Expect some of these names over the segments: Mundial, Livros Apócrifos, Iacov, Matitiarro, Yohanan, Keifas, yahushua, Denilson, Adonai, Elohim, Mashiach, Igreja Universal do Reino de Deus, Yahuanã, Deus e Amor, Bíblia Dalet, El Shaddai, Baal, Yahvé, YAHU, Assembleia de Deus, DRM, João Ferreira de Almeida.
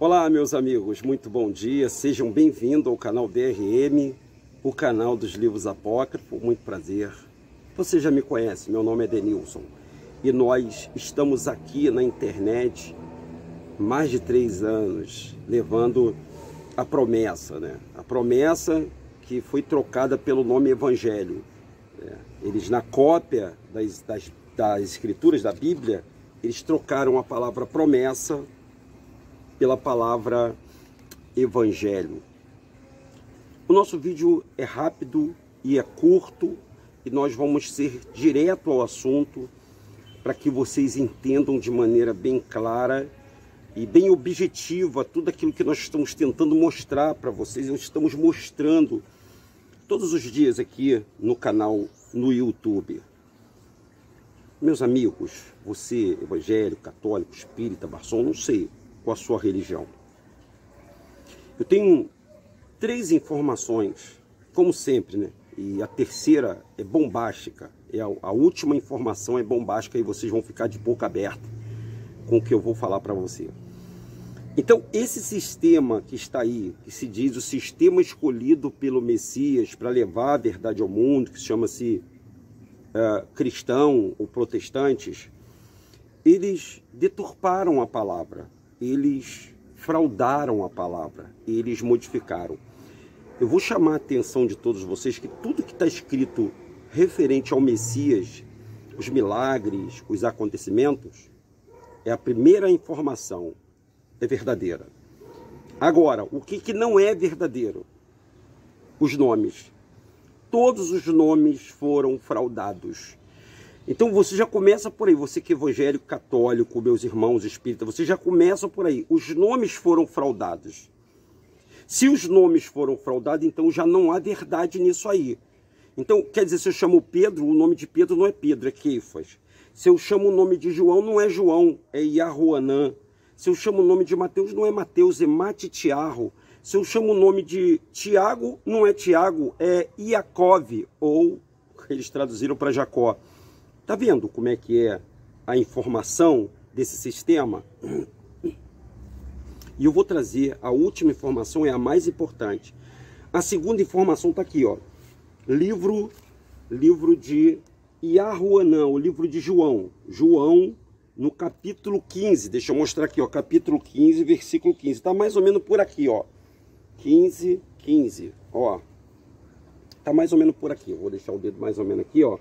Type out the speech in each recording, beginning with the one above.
Olá, meus amigos, muito bom dia, sejam bem-vindos ao canal DRM, o canal dos Livros Apócrifos, muito prazer. Você já me conhece, meu nome é Denilson e nós estamos aqui na internet mais de 3 anos, levando a promessa, A promessa que foi trocada pelo nome Evangelho. Eles, na cópia das escrituras da Bíblia, eles trocaram a palavra promessa pela palavra Evangelho. O nosso vídeo é rápido e é curto e nós vamos ser direto ao assunto para que vocês entendam de maneira bem clara e bem objetiva tudo aquilo que nós estamos tentando mostrar para vocês. Nós estamos mostrando todos os dias aqui no canal, no YouTube. Meus amigos, você evangélico, católico, espírita, maçom, não sei qual a sua religião. Eu tenho 3 informações, como sempre, E a terceira é bombástica. A última informação é bombástica e vocês vão ficar de boca aberta com o que eu vou falar para você. Então, esse sistema que está aí, que se diz o sistema escolhido pelo Messias para levar a verdade ao mundo, que chama-se cristão ou protestantes, eles deturparam a palavra, eles fraudaram a palavra, eles modificaram. Eu vou chamar a atenção de todos vocês que tudo que está escrito referente ao Messias, os milagres, os acontecimentos, é a primeira informação, é verdadeira. Agora, o que não é verdadeiro? Os nomes. Todos os nomes foram fraudados. Então você já começa por aí, você que é evangélico, católico, meus irmãos espíritas, você já começa por aí. Os nomes foram fraudados. Se os nomes foram fraudados, então já não há verdade nisso aí. Então, quer dizer, se eu chamo Pedro, o nome de Pedro não é Pedro, é Keifas. Se eu chamo o nome de João, não é João, é Yahuanã. Se eu chamo o nome de Mateus, não é Mateus, é Matitiarro. Se eu chamo o nome de Tiago, não é Tiago, é Iacov, ou eles traduziram para Jacó. Tá vendo como é que é a informação desse sistema? E eu vou trazer a última informação, é a mais importante. A segunda informação está aqui, ó. Livro de Yahuanã, o livro de João. João, no capítulo 15, deixa eu mostrar aqui, ó, capítulo 15, versículo 15, tá mais ou menos por aqui, ó, 15, ó, tá mais ou menos por aqui, eu vou deixar o dedo mais ou menos aqui, ó,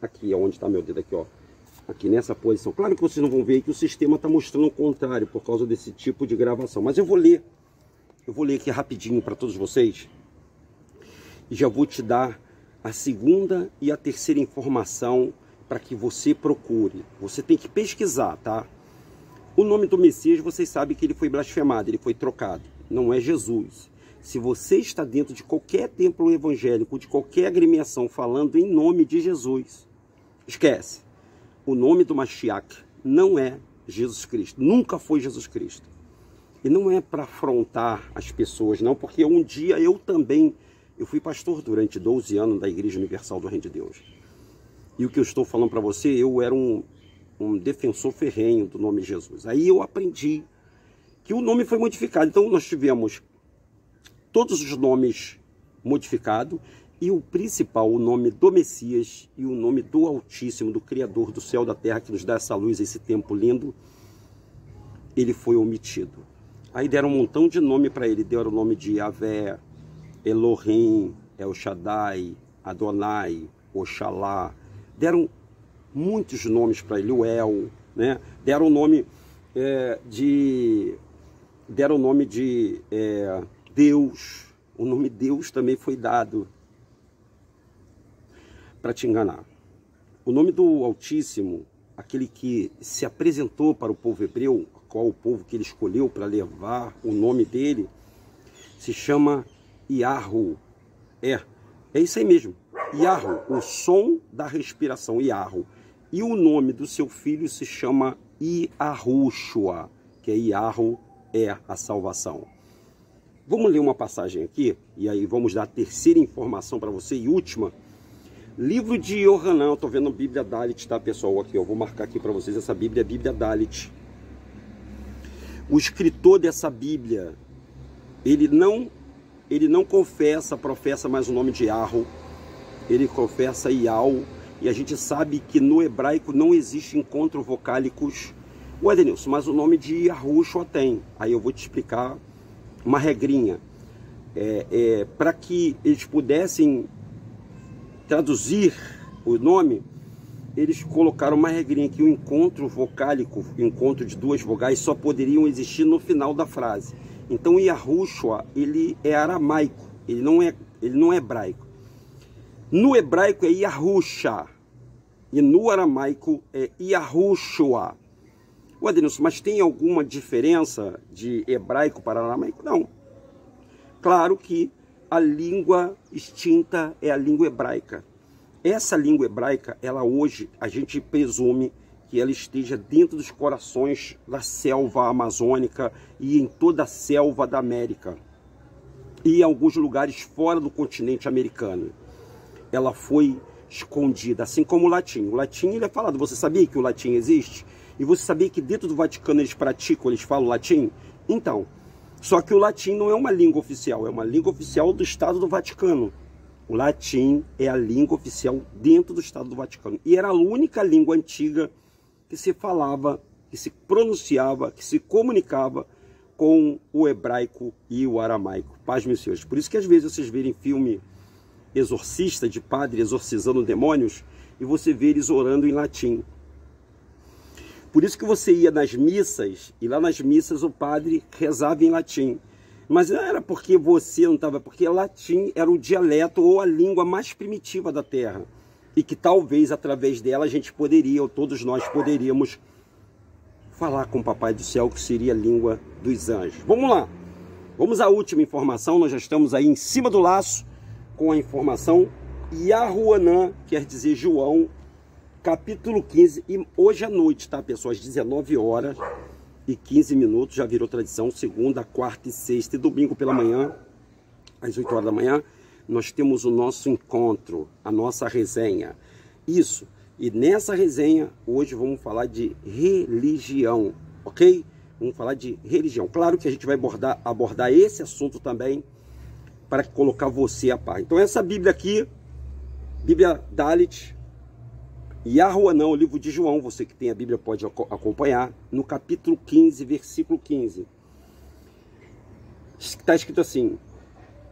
aqui, ó, onde tá meu dedo aqui, ó, aqui nessa posição. Claro que vocês não vão ver que o sistema tá mostrando o contrário por causa desse tipo de gravação, mas eu vou ler aqui rapidinho para todos vocês e já vou te dar a segunda e a terceira informação para que você procure. Você tem que pesquisar, tá? O nome do Messias, vocês sabem que ele foi blasfemado, ele foi trocado. Não é Jesus. Se você está dentro de qualquer templo evangélico, de qualquer agremiação, falando em nome de Jesus, esquece. O nome do Mashiach não é Jesus Cristo. Nunca foi Jesus Cristo. E não é para afrontar as pessoas, não, porque um dia eu também... Eu fui pastor durante 12 anos da Igreja Universal do Reino de Deus. E o que eu estou falando para você, eu era um defensor ferrenho do nome Jesus. Aí eu aprendi que o nome foi modificado. Então nós tivemos todos os nomes modificados e o principal, o nome do Messias e o nome do Altíssimo, do Criador do céu e da terra, que nos dá essa luz, esse tempo lindo, ele foi omitido. Aí deram um montão de nome para ele. Deram o nome de Yahvé, Elohim, El Shaddai, Adonai, Oxalá. Deram muitos nomes para ele, o El, Deram o nome de Deus. O nome Deus também foi dado para te enganar. O nome do Altíssimo, aquele que se apresentou para o povo hebreu, qual o povo que ele escolheu para levar o nome dele, se chama Yahu. É isso aí mesmo. Yahu, o som da respiração, Yahu. E o nome do seu filho se chama Yahushua, que é Yahu, é a salvação. Vamos ler uma passagem aqui, e aí vamos dar a terceira informação para você, e última. Livro de Yohanan, eu tô vendo a Bíblia Dalet, tá, pessoal? Aqui, eu vou marcar aqui para vocês, essa Bíblia é a Bíblia Dalet. O escritor dessa Bíblia, ele não confessa, professa mais o nome de Yahu, ele confessa Iau, e a gente sabe que no hebraico não existe encontro vocálicos. Ué, Denilson, mas o nome de Yahushua tem. Aí eu vou te explicar uma regrinha. Para que eles pudessem traduzir o nome, eles colocaram uma regrinha que o encontro vocálico, o encontro de duas vogais, só poderiam existir no final da frase. Então Yahushua, ele é aramaico, ele não é hebraico. No hebraico é Yahusha, e no aramaico é Yahushua. Ué, Denilson, mas tem alguma diferença de hebraico para aramaico? Não. Claro que a língua extinta é a língua hebraica. Essa língua hebraica, ela hoje, a gente presume que ela esteja dentro dos corações da selva amazônica e em toda a selva da América e em alguns lugares fora do continente americano. Ela foi escondida, assim como o latim. O latim, ele é falado. Você sabia que o latim existe? E você sabia que dentro do Vaticano eles praticam, eles falam latim? Então, só que o latim não é uma língua oficial, é uma língua oficial do Estado do Vaticano. O latim é a língua oficial dentro do Estado do Vaticano. E era a única língua antiga que se falava, que se pronunciava, que se comunicava com o hebraico e o aramaico. Paz, meus senhores. Por isso que às vezes vocês verem filme exorcista, de padre exorcizando demônios, e você vê eles orando em latim. Por isso que você ia nas missas, e lá nas missas o padre rezava em latim. Mas não era porque você não estava, porque latim era o dialeto ou a língua mais primitiva da Terra. E que talvez através dela a gente poderia, ou todos nós poderíamos, falar com o Papai do Céu, que seria a língua dos anjos. Vamos lá, vamos à última informação, nós já estamos aí em cima do laço com a informação. Yahuanã, quer dizer João, capítulo 15, e hoje à noite, tá pessoal, às 19h15, já virou tradição, segunda, quarta e sexta, e domingo pela manhã, às 8 horas da manhã, nós temos o nosso encontro, a nossa resenha. Isso, e nessa resenha, hoje vamos falar de religião, ok? Vamos falar de religião. Claro que a gente vai abordar esse assunto também, para colocar você a par. Então essa Bíblia aqui, Bíblia Dalet, Yahuanã, o livro de João, você que tem a Bíblia pode acompanhar, no capítulo 15, versículo 15. Está escrito assim,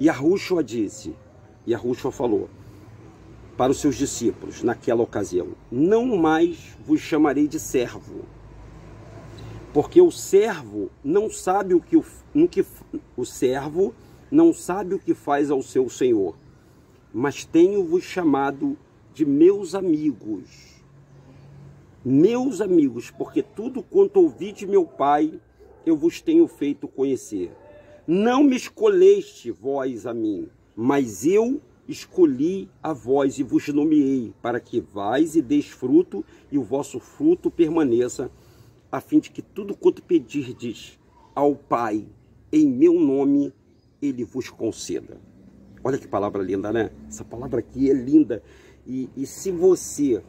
Yahushua disse, Yahushua falou para os seus discípulos naquela ocasião, não mais vos chamarei de servo, porque o servo não sabe o que faz ao seu senhor, mas tenho-vos chamado de meus amigos, porque tudo quanto ouvi de meu Pai, eu vos tenho feito conhecer. Não me escolheste vós a mim, mas eu escolhi a vós e vos nomeei, para que vais e deis fruto, e o vosso fruto permaneça, a fim de que tudo quanto pedirdes ao Pai, em meu nome, ele vos conceda. Olha que palavra linda, né? Essa palavra aqui é linda. E se você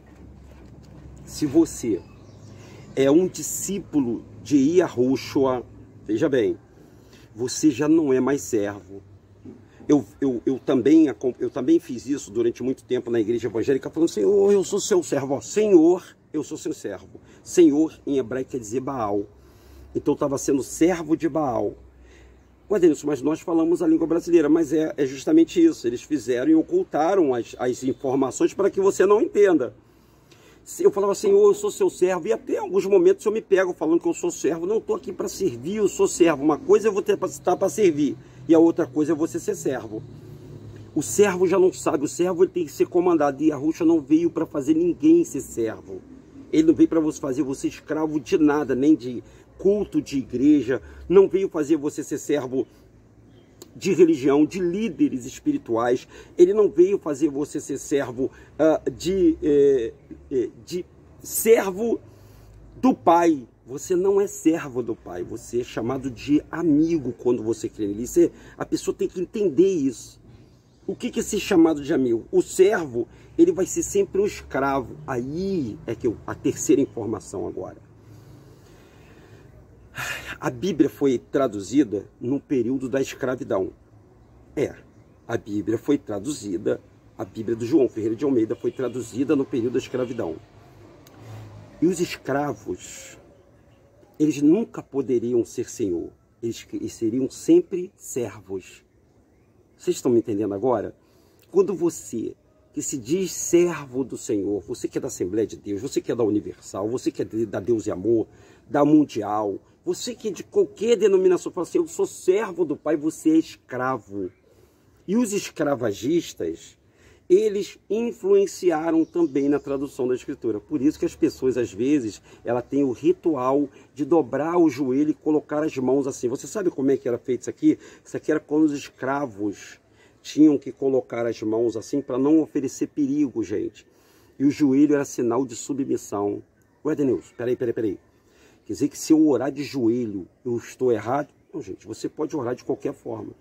é um discípulo de Yahushua, veja bem, você já não é mais servo. Eu também fiz isso durante muito tempo na igreja evangélica, falando, Senhor, eu sou seu servo. Ó, Senhor, eu sou seu servo. Senhor, em hebraico, quer dizer Baal. Então eu estava sendo servo de Baal. Ué, Denilson, mas nós falamos a língua brasileira, mas é justamente isso, eles fizeram e ocultaram as informações para que você não entenda. Eu falava assim, eu sou seu servo, e até em alguns momentos eu me pego falando que eu sou servo, não estou aqui para servir, eu sou servo, uma coisa eu vou estar para servir, e a outra coisa é você ser servo. O servo já não sabe, o servo ele tem que ser comandado, e Yahushua não veio para fazer ninguém ser servo, ele não veio para fazer você escravo de nada, nem de culto de igreja, não veio fazer você ser servo de religião, de líderes espirituais, ele não veio fazer você ser servo de servo do Pai. Você não é servo do Pai, você é chamado de amigo quando você crê nele. A pessoa tem que entender isso. O que é esse chamado de amigo? O servo, ele vai ser sempre um escravo. Aí é que a terceira informação agora. A Bíblia foi traduzida no período da escravidão. A Bíblia foi traduzida, a Bíblia do João Ferreira de Almeida foi traduzida no período da escravidão. E os escravos, eles nunca poderiam ser senhor, eles seriam sempre servos. Vocês estão me entendendo agora? Quando você que se diz servo do Senhor, você que é da Assembleia de Deus, você que é da Universal, você que é da Deus e Amor, da Mundial, você que é de qualquer denominação fala assim, eu sou servo do Pai, você é escravo. E os escravagistas, eles influenciaram também na tradução da Escritura. Por isso que as pessoas, às vezes, ela tem o ritual de dobrar o joelho e colocar as mãos assim. Você sabe como é que era feito isso aqui? Isso aqui era quando os escravos tinham que colocar as mãos assim para não oferecer perigo, gente. E o joelho era sinal de submissão. Ué, Denilson, peraí. Quer dizer que se eu orar de joelho, eu estou errado? Não, gente, você pode orar de qualquer forma.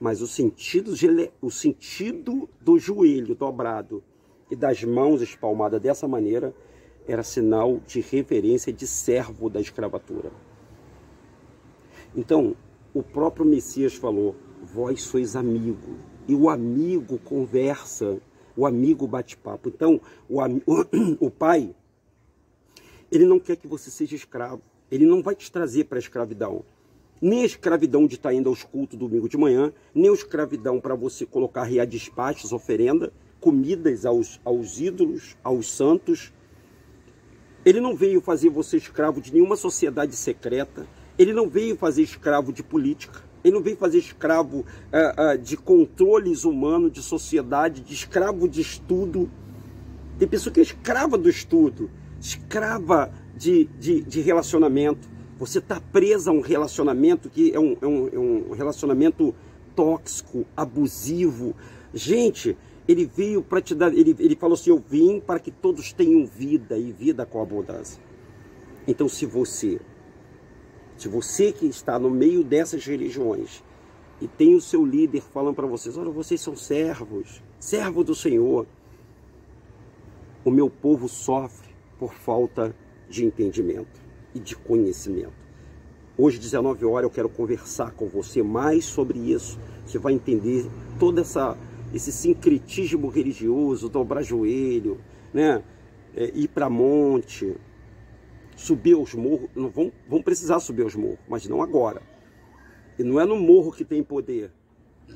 Mas o sentido do joelho dobrado e das mãos espalmadas dessa maneira era sinal de reverência de servo da escravatura. Então, o próprio Messias falou, vós sois amigo. E o amigo conversa, o amigo bate papo. Então, o pai, ele não quer que você seja escravo. Ele não vai te trazer para a escravidão. Nem a escravidão de estar indo aos cultos domingo de manhã, nem a escravidão para você colocar riar despachos, oferenda, comidas aos ídolos, aos santos. Ele não veio fazer você escravo de nenhuma sociedade secreta. Ele não veio fazer escravo de política. Ele não veio fazer escravo de controles humanos, de sociedade, de escravo de estudo. Tem pessoa que é escrava do estudo, escrava de relacionamento. Você está presa a um relacionamento que é um relacionamento tóxico, abusivo. Gente, ele veio para te dar... Ele falou assim, eu vim para que todos tenham vida e vida com abundância. Então, se você que está no meio dessas religiões e tem o seu líder falando para vocês, olha, vocês são servos, servo do Senhor. O meu povo sofre por falta de entendimento e de conhecimento. Hoje, 19 horas, eu quero conversar com você mais sobre isso. Você vai entender todo esse sincretismo religioso, dobrar joelho, né? Ir para monte, subir aos morros. Não vão precisar subir aos morros, mas não agora. E não é no morro que tem poder,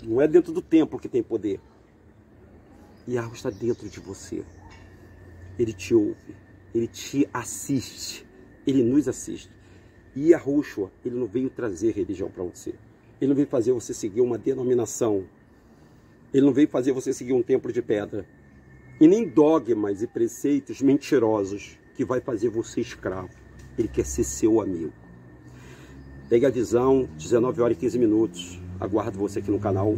não é dentro do templo que tem poder. E a água está dentro de você. Ele te ouve, ele te assiste. Ele nos assiste. E Yahushua, ele não veio trazer religião para você. Ele não veio fazer você seguir uma denominação. Ele não veio fazer você seguir um templo de pedra. E nem dogmas e preceitos mentirosos que vai fazer você escravo. Ele quer ser seu amigo. Pegue a visão, 19 horas e 15 minutos. Aguardo você aqui no canal.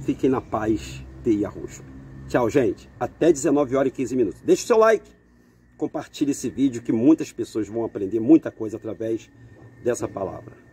Fiquem na paz de Yahushua. Tchau, gente. Até 19 horas e 15 minutos. Deixe o seu like. Compartilhe esse vídeo que muitas pessoas vão aprender muita coisa através dessa palavra.